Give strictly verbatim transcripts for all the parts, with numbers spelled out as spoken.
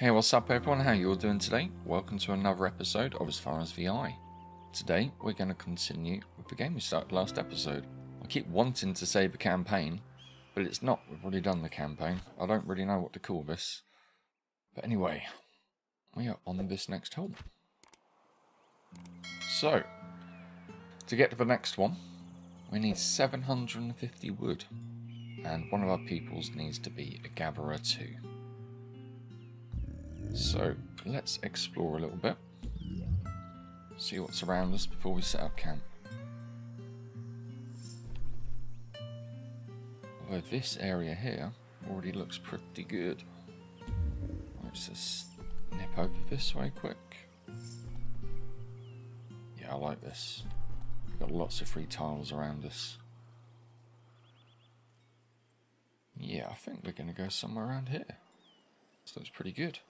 Hey, what's up everyone, how you all doing today? Welcome to another episode of As Far As The Eye. Today we're going to continue with the game we started last episode. I keep wanting to say the campaign, but it's not. We've already done the campaign. I don't really know what to call this. But anyway, we are on this next hole. So, to get to the next one, we need seven hundred fifty wood. And one of our peoples needs to be a gatherer too. So, let's explore a little bit. See what's around us before we set up camp. Although this area here already looks pretty good. Let's just nip over this way quick. Yeah, I like this. We've got lots of free tiles around us. Yeah, I think we're going to go somewhere around here. This looks pretty good.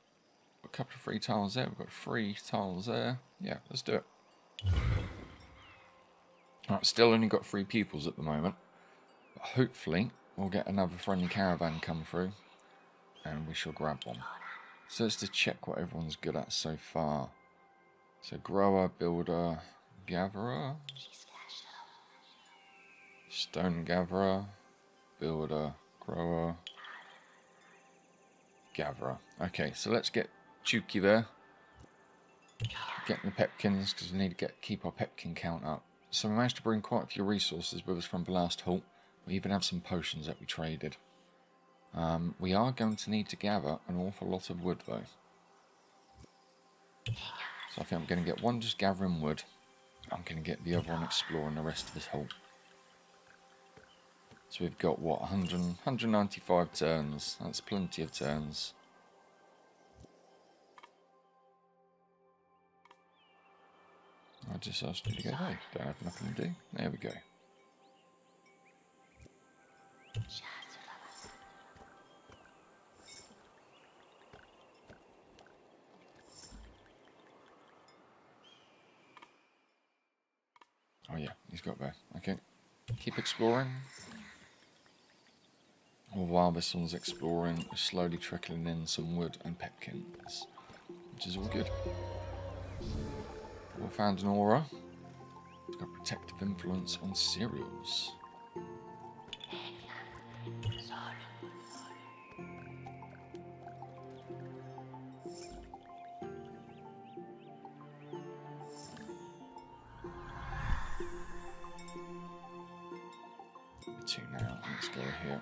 A couple of free tiles there, we've got three tiles there. Yeah, let's do it. Alright, still only got three pupils at the moment. But hopefully, we'll get another friendly caravan come through. And we shall grab one. So let's just check what everyone's good at so far. So grower, builder, gatherer. Stone gatherer, builder, grower, gatherer. Okay, so let's get Chuki there. Getting the pepkins, because we need to get keep our pepkin count up. So we managed to bring quite a few resources with us from the last haul. We even have some potions that we traded. Um, we are going to need to gather an awful lot of wood though. So I think I'm going to get one just gathering wood. I'm going to get the other one exploring the rest of this haul. So we've got, what, one hundred, one hundred ninety-five turns. That's plenty of turns. I just asked you to go there. Don't have nothing to do. There we go. Oh yeah, he's got there. Okay. Keep exploring. Well, while this one's exploring, we're slowly trickling in some wood and pepkins, which is all good. We found an aura. It's got protective influence on cereals. Two now. Let's go here.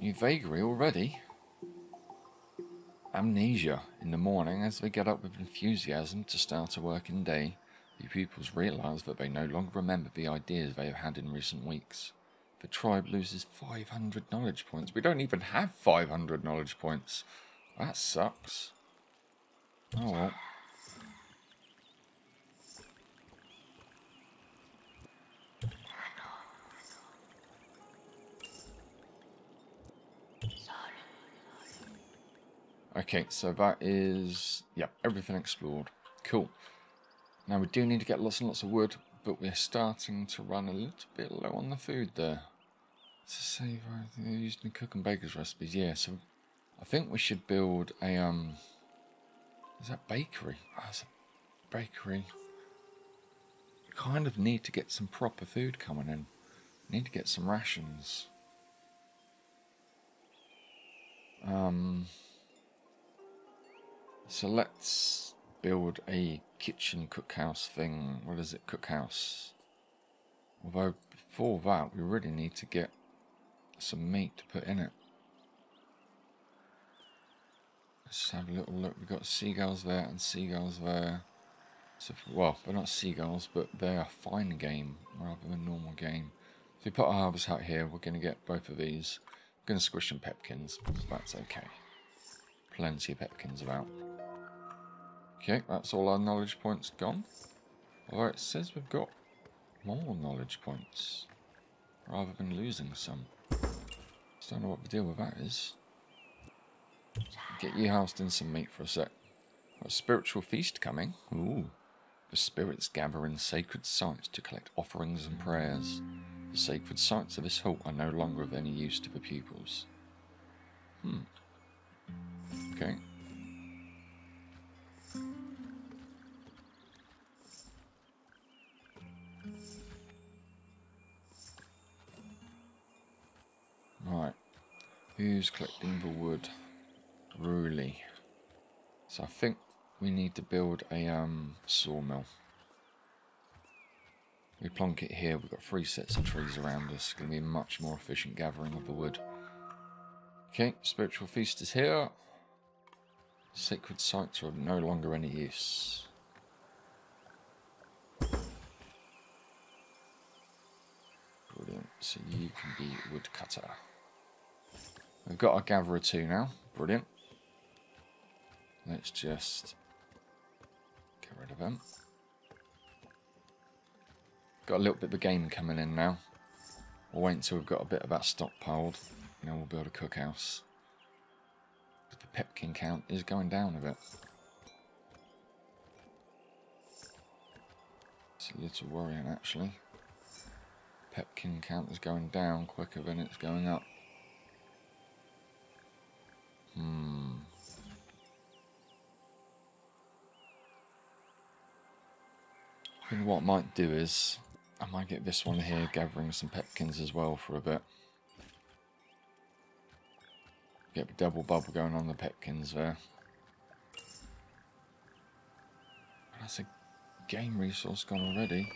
New vagary already? Amnesia. In the morning, as they get up with enthusiasm to start a working day, the pupils realise that they no longer remember the ideas they have had in recent weeks. The tribe loses five hundred knowledge points. We don't even have five hundred knowledge points. That sucks. Oh well. Okay, so that is, yeah, everything explored. Cool. Now we do need to get lots and lots of wood, but we're starting to run a little bit low on the food there. To save, they're using the cook and baker's recipes. Yeah, so I think we should build a, um, is that bakery? Oh, it's a bakery. We kind of need to get some proper food coming in. We need to get some rations. Um... So let's build a kitchen cookhouse thing. What is it? Cookhouse. Although before that we really need to get some meat to put in it. Let's have a little look. We've got seagulls there and seagulls there. So, well, they're not seagulls, but they're fine game rather than normal game. If we put our harvest hut here, we're going to get both of these. We're going to squish some pepkins, but that's okay. Plenty of pepkins about. Okay, that's all our knowledge points gone. Although it says we've got more knowledge points, rather than losing some. Just don't know what the deal with that is. Get you housed in some meat for a sec. Got a spiritual feast coming. Ooh. The spirits gather in sacred sites to collect offerings and prayers. The sacred sites of this hall are no longer of any use to the pupils. Hmm. Okay. Right. Who's collecting the wood? Ruli. So I think we need to build a um, sawmill. We plonk it here, we've got three sets of trees around us. It's going to be a much more efficient gathering of the wood. Okay, spiritual feast is here. Sacred sites are of no longer any use. Brilliant, so you can be woodcutter. We've got our gatherer too now, brilliant. Let's just get rid of them. Got a little bit of a game coming in now. We'll wait until we've got a bit of that stockpiled, and then we'll build a cookhouse. The pepkin count is going down a bit. It's a little worrying actually. Pepkin count is going down quicker than it's going up. Hmm. I think what I might do is, I might get this one here gathering some pepkins as well for a bit. Get the double bubble going on the pepkins there. That's a game resource gone already.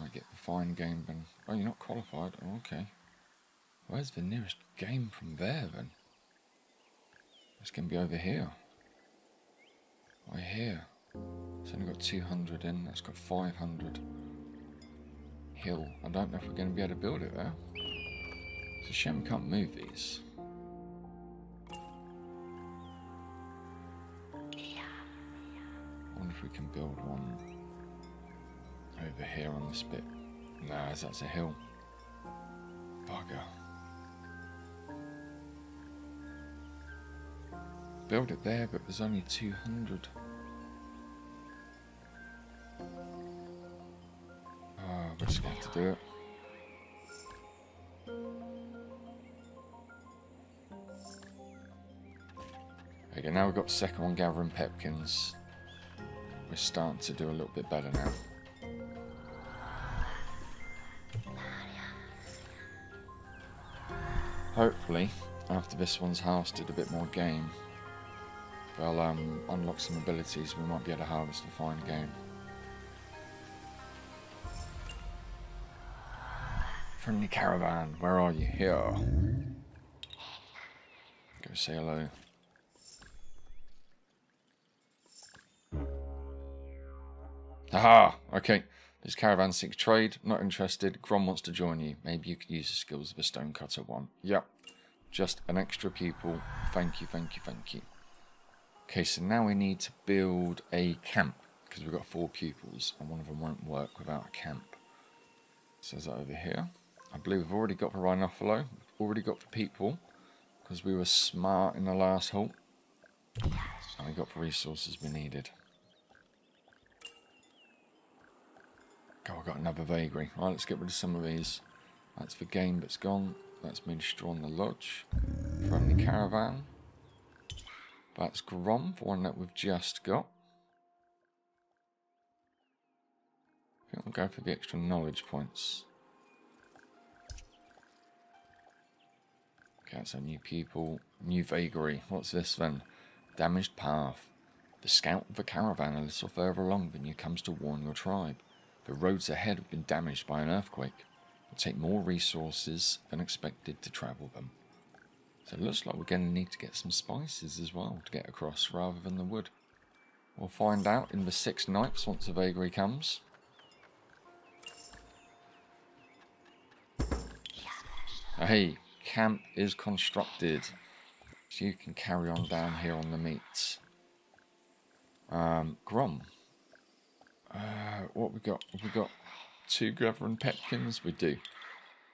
I get the fine game bin. Oh, you're not qualified? Oh, okay. Where's the nearest game from there then? It's going to be over here. Right here. It's only got two hundred in, that's got five hundred. Hill. I don't know if we're going to be able to build it there. It's a shame we can't move these. I wonder if we can build one over here on this bit. Nah, that's a hill. Bugger. Build it there, but there's only two hundred. We're just going to have to do it. Okay, now we've got the second one gathering pepkins. We're starting to do a little bit better now. Hopefully, after this one's harvested a bit more game, they'll um, unlock some abilities we might be able to harvest the fine game. Friendly caravan, where are you? Here. Go say hello. Aha! Okay. This caravan seeks trade. Not interested. Grom wants to join you. Maybe you could use the skills of a stonecutter one. Yep. Just an extra pupil. Thank you, thank you, thank you. Okay, so now we need to build a camp. Because we've got four pupils and one of them won't work without a camp. So is that over here? I believe we've already got the Rhinophilo, we've already got the people, because we were smart in the last haul. And we got the resources we needed. God, I got another vagary. Right, let's get rid of some of these. That's the game that's gone. That's Minstrel in the Lodge. Friendly Caravan. That's Grom, the one that we've just got. I think we'll go for the extra knowledge points. Okay, so new people, new vagary. What's this then? Damaged path. The scout of the caravan a little further along than you comes to warn your tribe. The roads ahead have been damaged by an earthquake. It'll take more resources than expected to travel them. So it looks like we're going to need to get some spices as well to get across rather than the wood. We'll find out in the six nights once the vagary comes. Hey, camp is constructed, so you can carry on down here on the meat. Um, Grom, uh, what we got? We got two gathering pepkins. We do,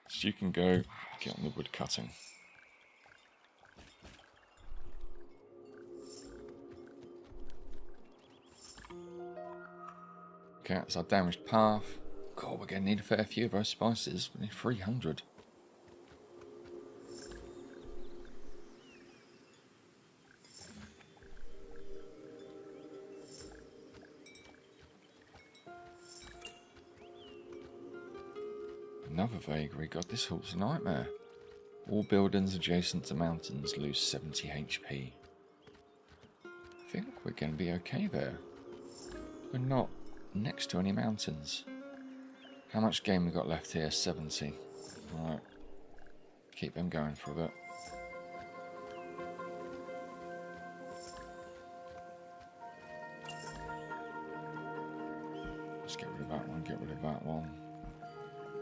so you can go get on the wood cutting. Okay, that's our damaged path. God, we're going to need a fair few of those spices. We need three hundred. Another vagary. God, this hort's a nightmare. All buildings adjacent to mountains lose seventy H P. I think we're going to be okay there. We're not next to any mountains. How much game we got left here? seventy. Alright. Keep them going for a bit. Let's get rid of that one, get rid of that one.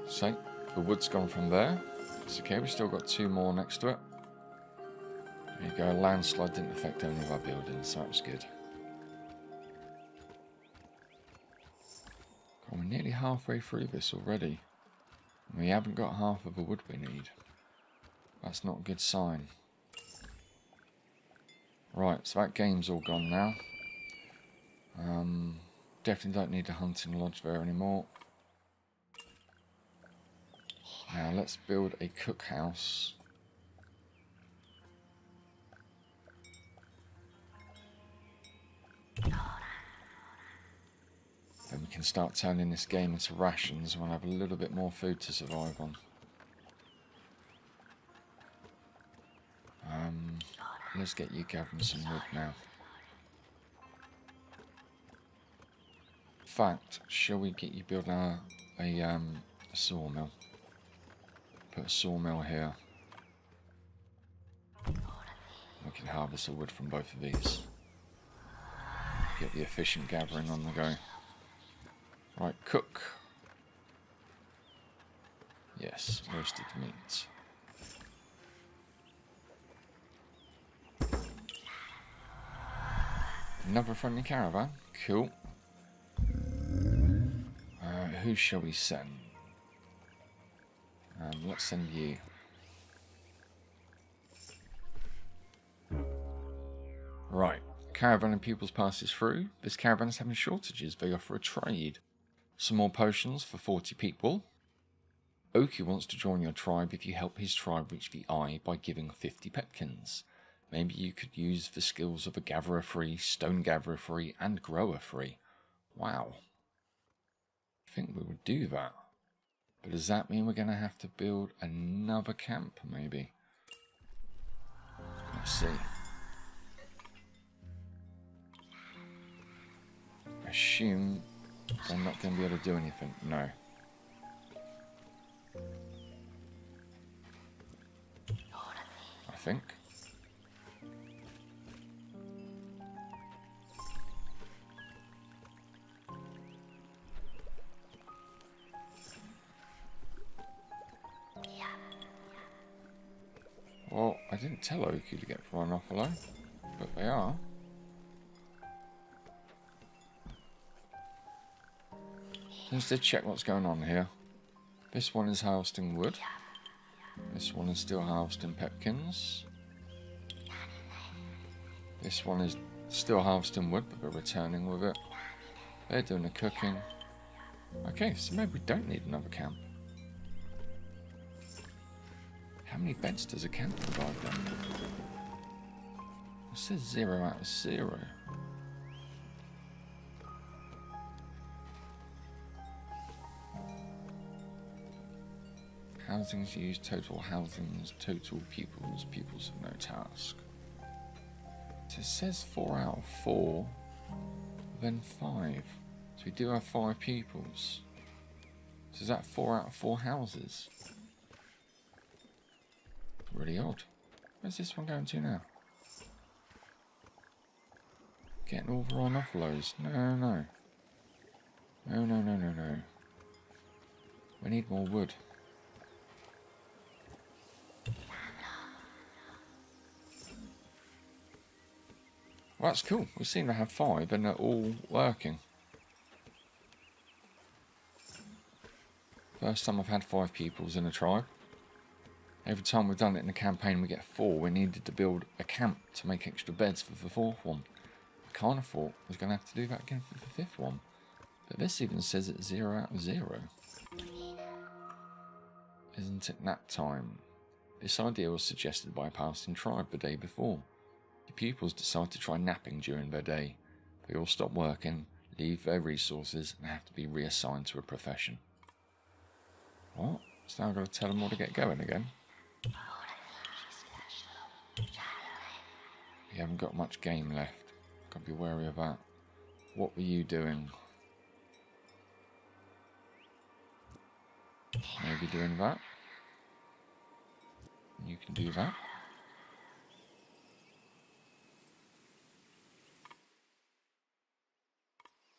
So, the wood's gone from there. It's okay, we've still got two more next to it. There you go, landslide didn't affect any of our buildings, so that was good. God, we're nearly halfway through this already. And we haven't got half of the wood we need. That's not a good sign. Right, so that game's all gone now. Um, definitely don't need a hunting lodge there anymore. Now let's build a cookhouse. Then we can start turning this game into rations and we'll have a little bit more food to survive on. Um, let's get you gathering some wood now. In fact, shall we get you building a, a, um, a sawmill? Put a sawmill here. We can harvest the wood from both of these. Get the efficient gathering on the go. Right, cook. Yes, roasted meat. Another friendly caravan. Cool. Uh, who shall we send? Um, let's send you. Right. Caravan and pupils passes through. This caravan is having shortages. They offer a trade. Some more potions for forty people. Oki wants to join your tribe if you help his tribe reach the eye by giving fifty pepkins. Maybe you could use the skills of a gatherer free, stone gatherer free, and grower free. Wow. I think we would do that. But does that mean we're going to have to build another camp, maybe? Let's see. I assume they're not going to be able to do anything. No. I think. Well, I didn't tell Oki to get thrown off alone, but they are. Let's just check what's going on here. This one is harvesting wood. This one is still harvesting pepkins. This one is still harvesting wood, but they're returning with it. They're doing the cooking. Okay, so maybe we don't need another camp. How many beds does a camp provide then? It says zero out of zero. Housings used, total housings, total pupils, pupils of no task. So it says four out of four, then five. So we do have five pupils. So is that four out of four houses? Really odd. Where's this one going to now? Getting all the run off lows. No, no, no. No, no, no, no, no. We need more wood. Well, that's cool. We seem to have five and they're all working. First time I've had five pupils in a tribe. Every time we've done it in the campaign we get four. We needed to build a camp to make extra beds for the fourth one. I kind of thought I was going to have to do that again for the fifth one. But this even says it's zero out of zero. Isn't it nap time? This idea was suggested by a Palestinian tribe the day before. The pupils decide to try napping during their day. They all stop working, leave their resources, and have to be reassigned to a profession. What? So now I've got to tell them all to get going again. You haven't got much game left. Gotta be wary of that. What were you doing? Maybe doing that. You can do that.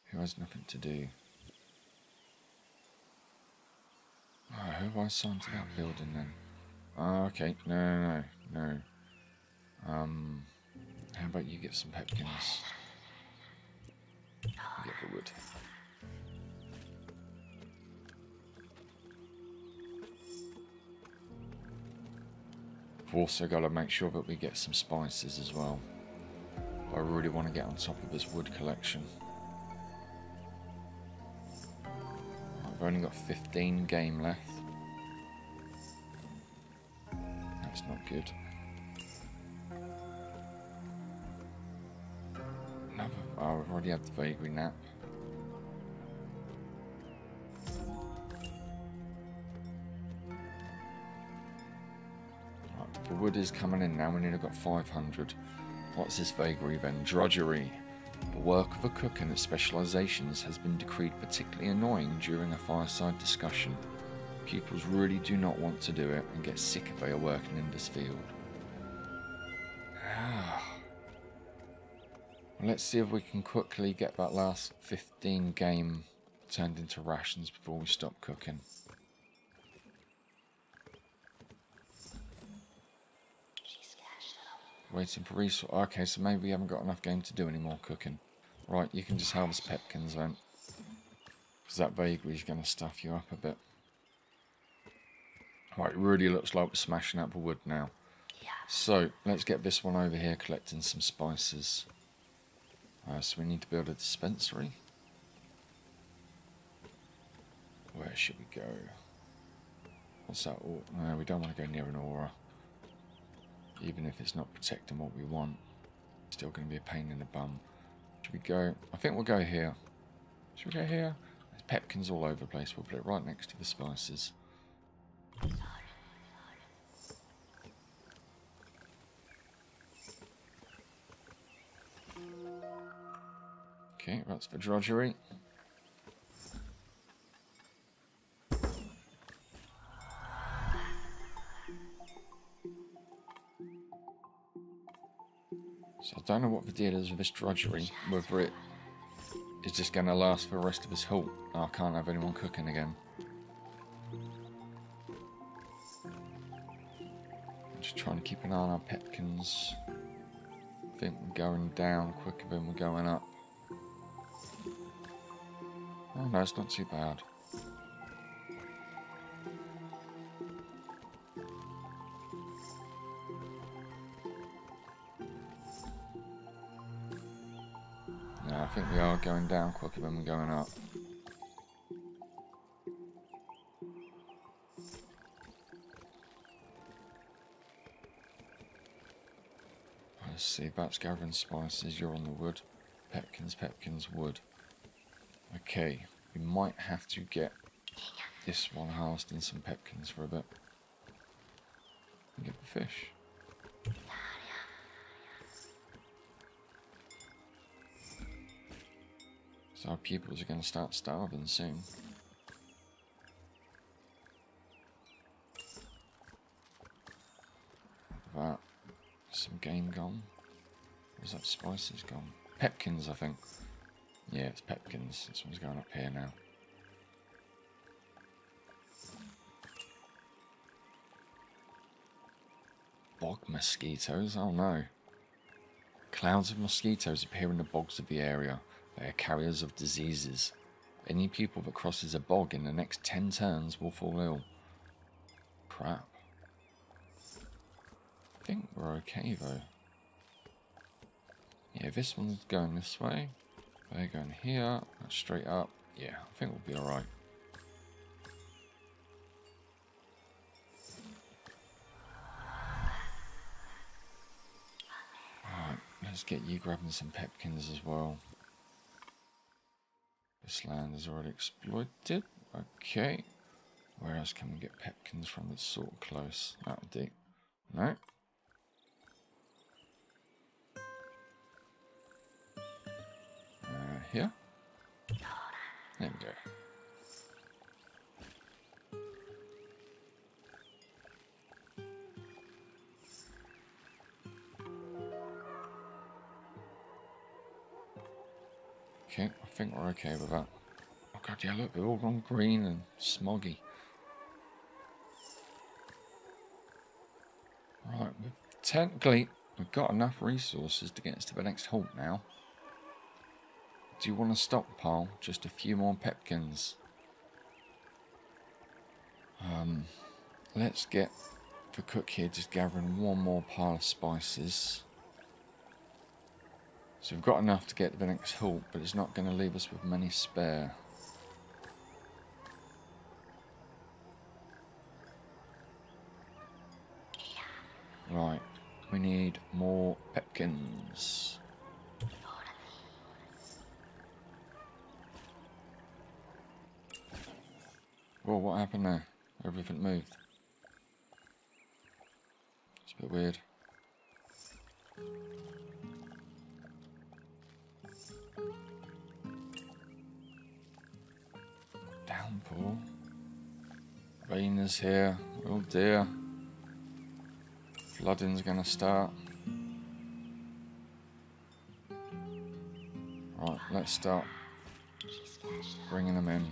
Who has nothing to do? Oh, who have I assigned to that building then? Oh, okay, no, no, no. Um, how about you get some pepkins? Get the wood. We've also got to make sure that we get some spices as well. But I really want to get on top of this wood collection. I've only got fifteen game left. That's not good. Another, oh, I've already had the vagary nap. Right, the wood is coming in now. We nearly got five hundred. What's this vagary then? Drudgery. The work of a cook and its specialisations has been decreed particularly annoying during a fireside discussion. Pupils really do not want to do it and get sick if they are working in this field. Let's see if we can quickly get that last fifteen game turned into rations before we stop cooking. Waiting for resource. Okay, so maybe we haven't got enough game to do any more cooking. Right, you can just harvest pepkins then. Because that vagary's going to stuff you up a bit. Right, it really looks like we're smashing out the wood now. So, let's get this one over here collecting some spices. Uh, so we need to build a dispensary. Where should we go? What's that? Oh, no, we don't want to go near an aura. Even if it's not protecting what we want, it's still going to be a pain in the bum. Should we go? I think we'll go here. Should we go here? There's pepkins all over the place. We'll put it right next to the spices. Okay, that's for drudgery. So I don't know what the deal is with this drudgery, whether it is just going to last for the rest of this halt. Oh, I can't have anyone cooking again. I'm just trying to keep an eye on our pepkins. I think we're going down quicker than we're going up. Oh no, it's not too bad. I think we are going down quicker than we're going up. Let's see, that's gathering spices, you're on the wood. Pepkins, pepkins, wood. Okay, we might have to get this one harvesting some pepkins for a bit. And get the fish. Our pupils are going to start starving soon. That. Some game gone. Where's that spices gone? Pepkins, I think. Yeah, it's pepkins. This one's going up here now. Bog mosquitoes? Oh no. Clouds of mosquitoes appear in the bogs of the area. They are carriers of diseases. Any pupil that crosses a bog in the next ten turns will fall ill. Crap. I think we're okay though. Yeah, this one's going this way. They're going here. That's straight up. Yeah, I think we'll be all right. Alright, let's get you grabbing some pepkins as well. This land is already exploited. Okay. Where else can we get pepkins from that's sort of close? That'll do. No? Uh, here? There we go. Okay, I think we're okay with that. Oh god, yeah, look, they're all gone green and smoggy. Right, we've technically we've got enough resources to get us to the next halt now. Do you want to stockpile just a few more pepkins? Um, let's get the cook here just gathering one more pile of spices. So we've got enough to get to the next halt, but it's not going to leave us with many spare. Right, we need more pepkins. Whoa, what happened there? Everything moved. It's a bit weird. Downpour. Rain is here. Oh dear. Flooding's gonna start. Right, let's start bringing them in.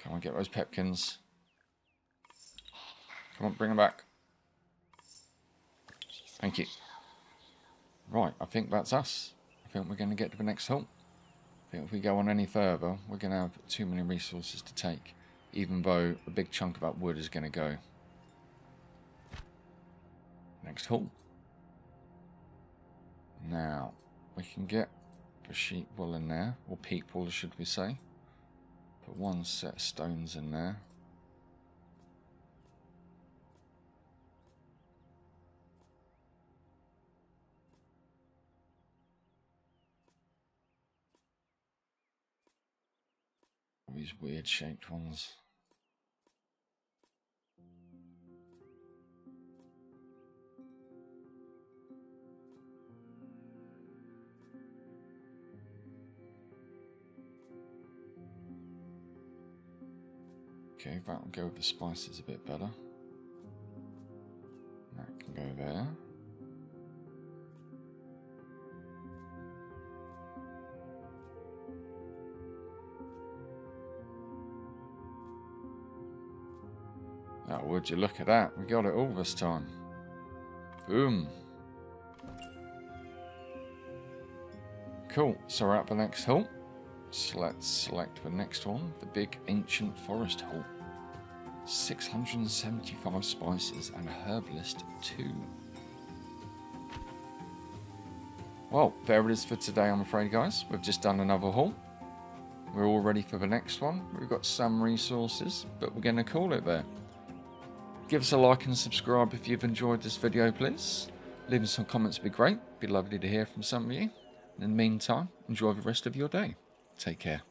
Come on, get those pepkins. Come on, bring them back. Thank you. Right, I think that's us. I think we're going to get to the next halt. I think if we go on any further, we're going to have too many resources to take, even though a big chunk of that wood is going to go. Next halt. Now, we can get the sheep wool in there, or peat wool, should we say. Put one set of stones in there. All these weird shaped ones. Okay, that'll go with the spices a bit better. That can go there. Oh, would you look at that? We got it all this time. Boom. Cool, so we're at the next hole. So let's select the next one, the big ancient forest hall. six hundred seventy-five spices and a herb list too. Well, there it is for today, I'm afraid, guys. We've just done another haul. We're all ready for the next one. We've got some resources, but we're going to call it there. Give us a like and subscribe if you've enjoyed this video, please. Leaving some comments would be great. It'd be lovely to hear from some of you. In the meantime, enjoy the rest of your day. Take care.